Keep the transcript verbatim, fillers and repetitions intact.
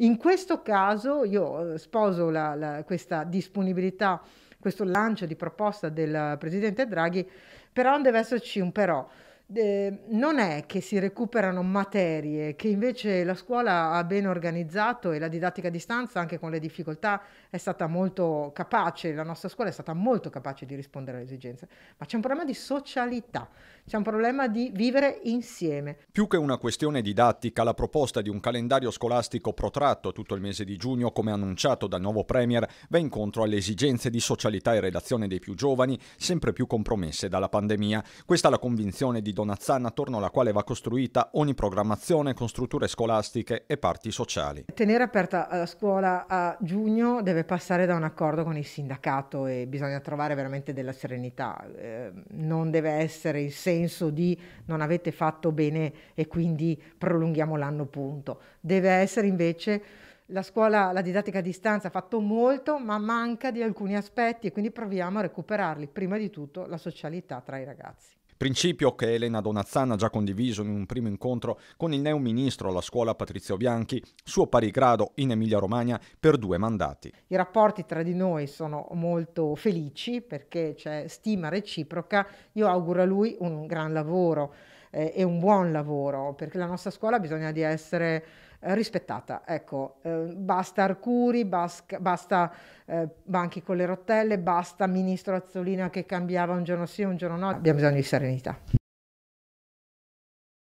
In questo caso io sposo la, la, questa disponibilità, questo lancio di proposta del Presidente Draghi, però non deve esserci un però. Eh, non è che si recuperano materie che invece la scuola ha ben organizzato, e la didattica a distanza, anche con le difficoltà, è stata molto capace, la nostra scuola è stata molto capace di rispondere alle esigenze, ma c'è un problema di socialità, c'è un problema di vivere insieme. Più che una questione didattica, la proposta di un calendario scolastico protratto tutto il mese di giugno, come annunciato dal nuovo Premier, va incontro alle esigenze di socialità e relazione dei più giovani, sempre più compromesse dalla pandemia. Questa è la convinzione di Donazzan, attorno alla quale va costruita ogni programmazione con strutture scolastiche e parti sociali. Tenere aperta la scuola a giugno deve passare da un accordo con il sindacato, e bisogna trovare veramente della serenità. Eh, non deve essere il senso di non avete fatto bene e quindi prolunghiamo l'anno, punto. Deve essere invece la scuola, la didattica a distanza ha fatto molto, ma manca di alcuni aspetti, e quindi proviamo a recuperarli. Prima di tutto la socialità tra i ragazzi. Principio che Elena Donazzan ha già condiviso in un primo incontro con il neo ministro alla scuola Patrizio Bianchi, suo pari grado in Emilia-Romagna per due mandati. I rapporti tra di noi sono molto felici perché c'è stima reciproca. Io auguro a lui un gran lavoro eh, e un buon lavoro, perché la nostra scuola ha bisogno di essere rispettata. Ecco, eh, basta Arcuri, basca, basta eh, banchi con le rotelle, basta ministro Azzolina che cambiava un giorno sì, un giorno no. Abbiamo bisogno di serenità.